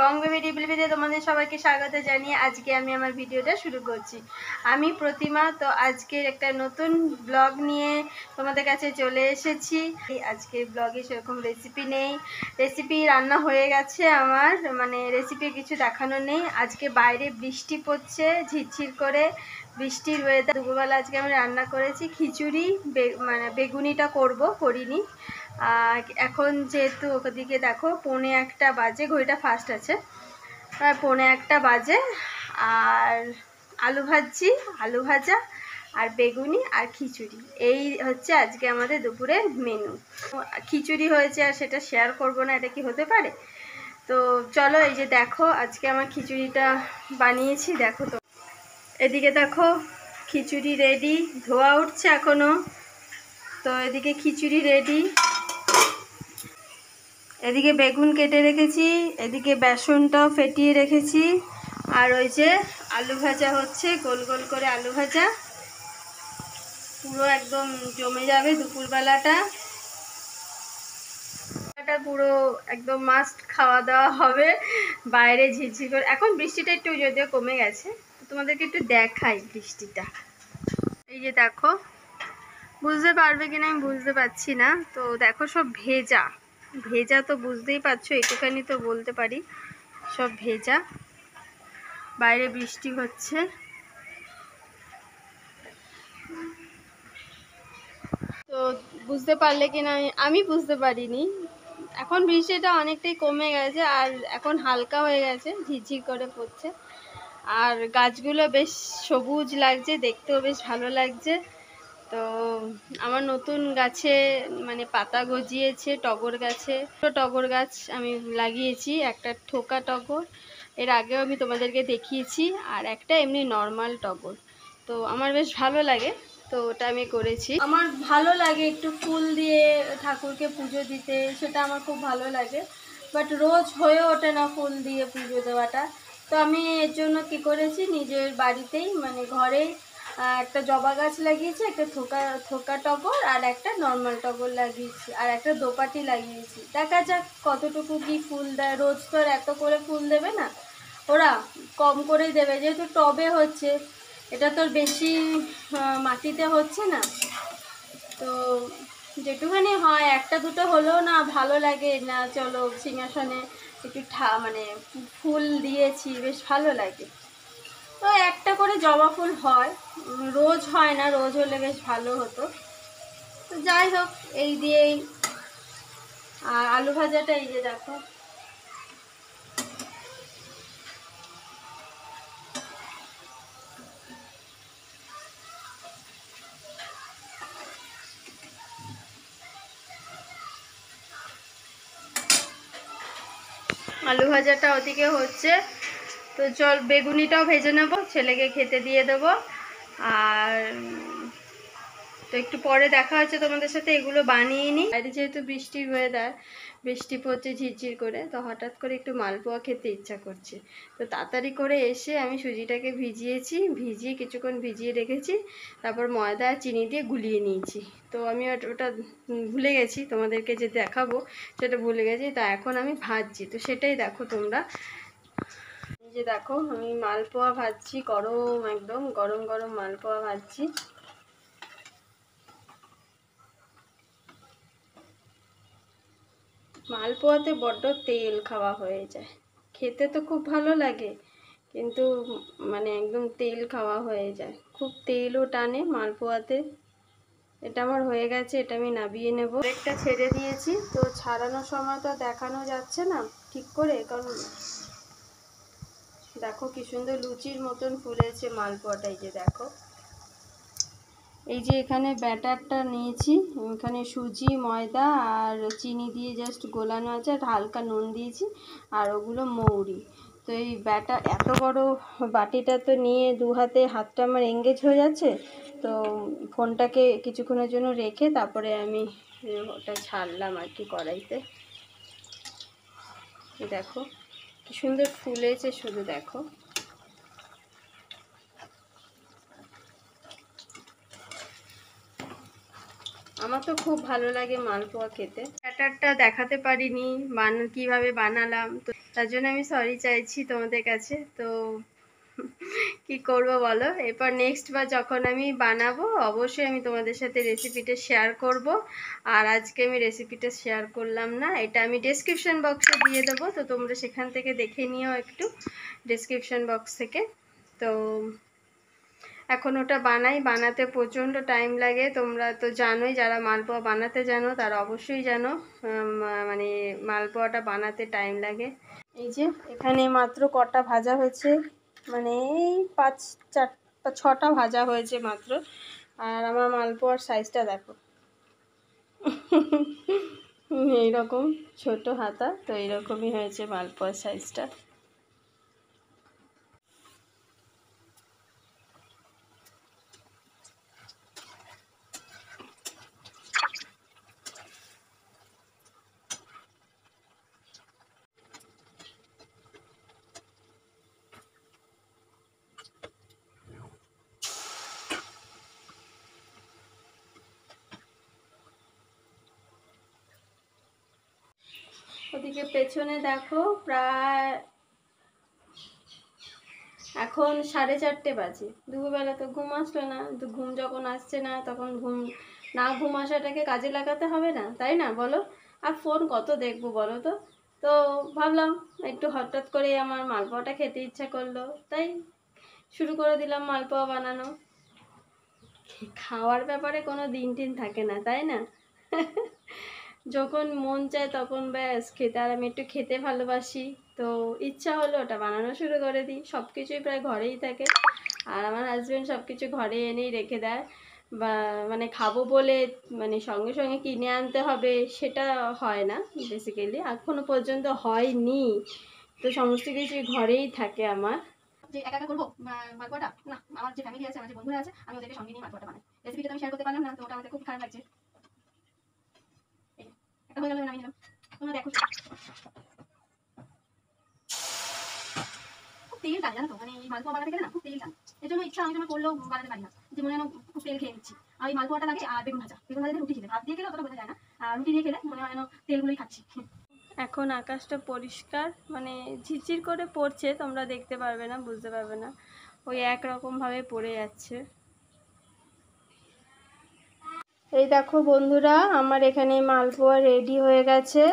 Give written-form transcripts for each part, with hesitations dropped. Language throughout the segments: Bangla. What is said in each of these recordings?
তোমাদের সবাইকে স্বাগত জানিয়ে আজকে আমি আমার ভিডিওটা শুরু করছি। আমি প্রতিমা। তো আজকের একটা নতুন ব্লগ নিয়ে তোমাদের কাছে চলে এসেছি। আজকে ব্লগে সেরকম রেসিপি নেই, রেসিপি রান্না হয়ে গেছে আমার, মানে রেসিপি কিছু দেখানো নেই। আজকে বাইরে বৃষ্টি পড়ছে ঝিরঝির করে, বৃষ্টির ওয়েদার। দুপুরবেলা আজকে আমি রান্না করেছি খিচুড়ি, মানে বেগুনিটা করিনি। এখন যেহেতু ওদিকে দেখো 12:15 বাজে, ঘড়িটা ফাস্ট আছে, 12:15 বাজে। আর আলু ভাজছি, আলু ভাজা আর বেগুনি আর খিচুড়ি, এই হচ্ছে আজকে আমাদের দুপুরের মেনু। খিচুড়ি হয়েছে আর সেটা শেয়ার করব না, এটা কি হতে পারে? তো চলো, এই যে দেখো আজকে আমার খিচুড়িটা বানিয়েছি। দেখো তো এদিকে দেখো খিচুড়ি রেডি, ধোয়া উঠছে এখনও। তো এদিকে খিচুড়ি রেডি, এদিকে বেগুন কেটে রেখেছি, এদিকে বেসনটাও ফেটিয়ে রেখেছি, আর ওই যে আলু ভাজা হচ্ছে, গোল গোল করে আলু ভাজা। পুরো একদম জমে যাবে দুপুরবেলাটা, পুরো একদম মাস্ট খাওয়া দাওয়া হবে। বাইরে ঝিরঝির করে, এখন বৃষ্টিটা একটু যদিও কমে গেছে, তোমাদেরকে একটু দেখাই বৃষ্টিটা। এই যে দেখো, বুঝতে পারবে কিনা আমি বুঝতে পারছি না। তো দেখো সব ভেজা ভেজা, তো বুঝতেই পারছো, একটুখানি তো বলতে পারি, সব ভেজা। বাইরে বৃষ্টি হচ্ছে। তো বুঝতে পারলে কিনা আমি বুঝতে পারিনি। এখন বৃষ্টিটা অনেকটাই কমে গেছে আর এখন হালকা হয়ে গেছে, ঝিরঝির করে পড়ছে। আর গাছগুলো বেশ সবুজ লাগছে, দেখতেও বেশ ভালো লাগছে। তো আমার নতুন গাছে মানে পাতা গজিয়েছে, টগর গাছে। টগর গাছ আমি লাগিয়েছি, একটা ঠোকা টগর, এর আগেও আমি তোমাদেরকে দেখিয়েছি, আর একটা এমনি নর্মাল টগর। তো আমার বেশ ভালো লাগে, তো ওটা আমি করেছি। আমার ভালো লাগে একটু ফুল দিয়ে ঠাকুরকে পুজো দিতে, সেটা আমার খুব ভালো লাগে, বাট রোজ হয়ে ওঠে না ফুল দিয়ে পুজো দেওয়াটা। তো আমি এর জন্য কী করেছি, নিজের বাড়িতেই মানে ঘরে একটা জবা গাছ লাগিয়েছি, একটা থোকা টগর আর একটা নর্মাল টগর লাগিয়েছি, আর একটা দোপাটি লাগিয়েছি। দেখা যাক কতটুকু কি ফুল দেয়। রোজ তো এত করে ফুল দেবে না ওরা, কম করেই দেবে, যেহেতু টবে হচ্ছে, এটা তো বেশি মাটিতে হচ্ছে না। তো যেটুখানি হয়, একটা দুটো হলেও না ভালো লাগে না, চলো সিংহাসনে একটু মানে ফুল দিয়েছি, বেশ ভালো লাগে। তো একটা করে জবা ফুল হয়, রোজ হয় না, রোজ হলে বেশ ভালো হতো। তো যাই হোক, এই দিয়েই। আর আলু ভাজাটা এই যে দেখো, আলু ভাজাটা ওদিকে হচ্ছে। তো চল বেগুনিটাও ভেজে নেবো, ছেলেকে খেতে দিয়ে দেবো। আর তো একটু পরে দেখা হচ্ছে তোমাদের সাথে, এগুলো বানিয়ে নিই। বাইরে যেহেতু বৃষ্টির ওয়েদার, বৃষ্টি পড়ছে ঝিরঝির করে, তো হঠাৎ করে একটু মালপোয়া খেতে ইচ্ছা করছে। তো তাড়াতাড়ি করে এসে আমি সুজিটাকে ভিজিয়েছি, ভিজিয়ে কিছুক্ষণ ভিজিয়ে রেখেছি, তারপর ময়দা আর চিনি দিয়ে গুলিয়ে নিয়েছি। তো আমি ওটা ভুলে গেছি তোমাদেরকে যে দেখাবো, সেটা ভুলে গেছি। তা এখন আমি ভাজছি, তো সেটাই দেখো তোমরা। এই যে দেখো আমি মালপোয়া ভাজছি, গরম একদম গরম গরম মালপোয়া ভাজছি। মালপোয়াতে বড্ড তেল খাওয়া হয়ে যায়, খেতে তো খুব ভালো লাগে, কিন্তু মানে একদম তেল খাওয়া হয়ে যায়, খুব তেলও টানে মালপোয়াতে। এটা আমার হয়ে গেছে, এটা আমি নাবিয়ে নেব। একটা ছেড়ে দিয়েছি, তো ছাড়ানোর সময় তো দেখানো যাচ্ছে না ঠিক করে, কারণ দেখো কি সুন্দর লুচির মতন ফুলেছে মালপোয়াটা। এই যে দেখো, এই যে এখানে ব্যাটারটা নিয়েছি, এখানে সুজি, ময়দা আর চিনি দিয়ে জাস্ট গোলানো আছে, আর হালকা নুন দিয়েছি, আর ওগুলো মৌরি। তো এই ব্যাটার এত বড় বাটিটা তো নিয়ে দু হাতে হাতটা আমার এঙ্গেজ হয়ে যাচ্ছে। তো ফোনটাকে কিছুক্ষণের জন্য রেখে তারপরে আমি ওটা ছাড়লাম আর কি কড়াইতে। দেখো কি সুন্দর ফুলেছে, শুধু দেখো। আমার তো খুব ভালো লাগে মালপোয়া খেতে। ব্যাটারটা দেখাতে পারিনি কিভাবে বানালাম, তো তার জন্য আমি সরি চাইছি তোমাদের কাছে। তো কি করব বলো, এরপর নেক্সট বার যখন আমি বানাবো অবশ্যই আমি তোমাদের সাথে রেসিপিটা শেয়ার করব। আর আজকে আমি রেসিপিটা শেয়ার করলাম না, এটা আমি ডেসক্রিপশন বক্সে দিয়ে দেবো, তো তোমরা সেখান থেকে দেখে নিও একটু ডেসক্রিপশন বক্স থেকে। তো এখন ওটা বানাতে প্রচণ্ড টাইম লাগে, তোমরা তো জানোই, যারা মালপোয়া বানাতে জানো তারা অবশ্যই জানো মানে মালপোয়াটা বানাতে টাইম লাগে। এই যে এখানে মাত্র কটা ভাজা হয়েছে, মানে এই ছটা ভাজা হয়েছে মাত্র। আর আমার মালপোয়ার সাইজটা দেখো, এইরকম ছোট হাতা, তো এইরকমই হয়েছে মালপোয়ার সাইজটা। ওদিকে পেছনে দেখো প্রায় এখন 4:30 বাজে, দুপুরবেলা তো ঘুম আসলো না, তো ঘুম যখন আসছে না তখন ঘুম আসাটাকে কাজে লাগাতে হবে না, তাই না বলো? আর ফোন কত দেখবো বলো তো। তো ভাবলাম একটু হঠাৎ করে আমার মালপোয়াটা খেতে ইচ্ছা করলো, তাই শুরু করে দিলাম মালপোয়া বানানো। খাওয়ার ব্যাপারে কোনো দিন টিন থাকে না, তাই না? যখন মন চায় তখন ব্যাস খেতে। আর আমি একটু খেতে ভালোবাসি, তো ইচ্ছা হলো ওটা বানানো শুরু করে দিই। সব কিছুই প্রায় ঘরেই থাকে, আর আমার হাজব্যান্ড সব কিছু ঘরে এনেই রেখে দেয়, বা মানে খাবো বলে মানে সঙ্গে সঙ্গে কিনে আনতে হবে সেটা হয় না বেসিক্যালি, এখনও পর্যন্ত হয়নি। তো সমস্ত কিছুই ঘরেই থাকে আমার। যে একা একা করবো মালপোয়াটা না, আমার যে ফ্যামিলি আছে, আমার যে বন্ধুরা আছে, আমি ওদেরকে সঙ্গে নিয়ে মালপোয়াটা বানাই। রেসিপিটা তো আমি শেয়ার করতে পারলাম না, তো ওটা আমাদের খুব খারাপ লাগছে। তেল টান জানো তো, মানে মালপোয়া বানাতে গেলে না খুব তেল টান, এর জন্য ইচ্ছা আমি করলেও বানাতে পারি না, যে মনে হয় খুব তেল খেয়ে নিচ্ছি। আর ওই মালপোয়াটা লাগে আর বেগুন ভাজা রুটি খেলে, ভাত দিয়ে খেলে অতটা বোঝা যায় না, আর রুটি দিয়ে খেলে মনে হয় তেলগুলোই খাচ্ছি। এখন আকাশটা পরিষ্কার, মানে ঝিরঝির করে পড়ছে, তোমরা দেখতে পারবে না, বুঝতে পারবে না, ওই একরকমভাবে পড়ে যাচ্ছে। এই দেখো বন্ধুরা, আমার এখানে মালপোয়া রেডি হয়ে গেছে।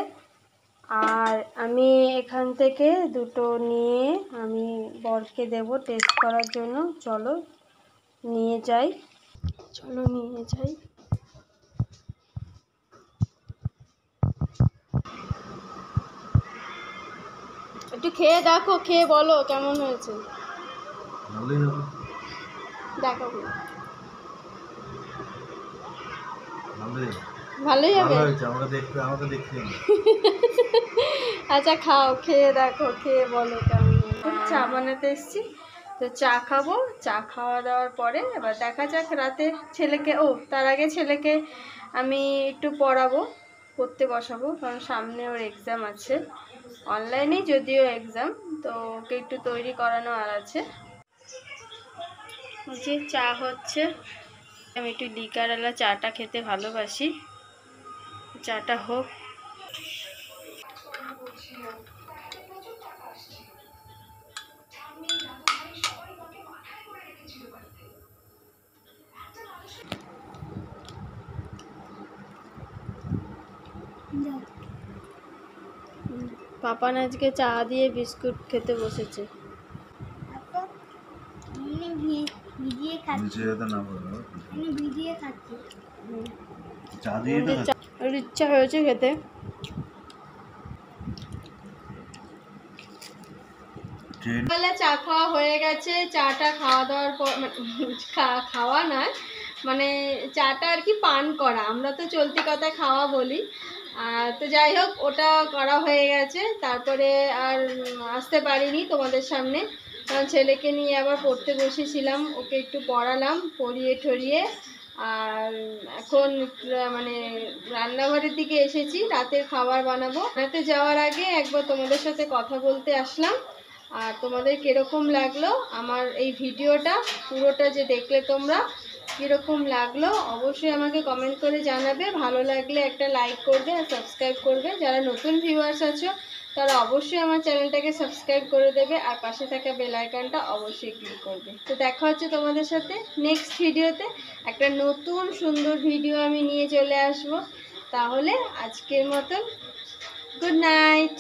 আর আমি এখান থেকে দুটো নিয়ে আমি বরকে দেব টেস্ট করার জন্য। চলো নিয়ে যাই। একটু খেয়ে দেখো, খেয়ে বলো কেমন হয়েছে। দেখো ভালোই হবে। আচ্ছা খাও, খেয়ে দেখো, খেয়ে বলো কেমন। চা বানাতে এসছি, তো চা খাবো। চা খাওয়া দাওয়ার পরে এবার দেখা যাক রাতে ছেলেকে, ও তার আগে ছেলেকে আমি একটু পড়াবো, পড়তে বসাবো, কারণ সামনে ওর এক্সাম আছে, অনলাইনে যদিও এক্সাম, তো ওকে একটু তৈরি করানো আর আছে। যে চা হচ্ছে, আমি একটু লিকারওয়ালা চাটা খেতে ভালোবাসি, চাটা হোক। পাপান আজকে চা দিয়ে বিস্কুট খেতে বসেছে। ইচ্ছা হয়েছে খেতে, চা খাওয়া হয়ে গেছে। চাটা খাওয়া দাওয়ার পর, খাওয়া না মানে চাটা আর কি পান করা, আমরা তো চলতি কথা খাওয়া বলি। তো যাই হোক, ওটা করা হয়ে গেছে। তারপরে আর আসতে পারিনি তোমাদের সামনে, ছেলেকে নিয়ে আবার পড়তে বসেছিলাম, ওকে একটু পড়ালাম, পড়িয়ে ঠরিয়ে। আর এখন মানে রান্নাঘরের দিকে এসেছি, রাতের খাবার বানাবো। রাতে যাওয়ার আগে একবার তোমাদের সাথে কথা বলতে আসলাম। আর তোমাদের কীরকম লাগলো আমার এই ভিডিওটা, পুরোটা যে দেখলে তোমরা, কীরকম লাগলো অবশ্যই আমাকে কমেন্ট করে জানাবে। ভালো লাগলে একটা লাইক করবে আর সাবস্ক্রাইব করবে। যারা নতুন ভিউয়ার্স আছো তারা অবশ্যই আমার চ্যানেলটাকে সাবস্ক্রাইব করে দেবে আর পাশে থাকা বেল আইকনটা অবশ্যই ক্লিক করবে। তো দেখা হচ্ছে তোমাদের সাথে নেক্সট ভিডিওতে, একটা নতুন সুন্দর ভিডিও আমি নিয়ে চলে আসব। তাহলে আজকের মতন গুড নাইট।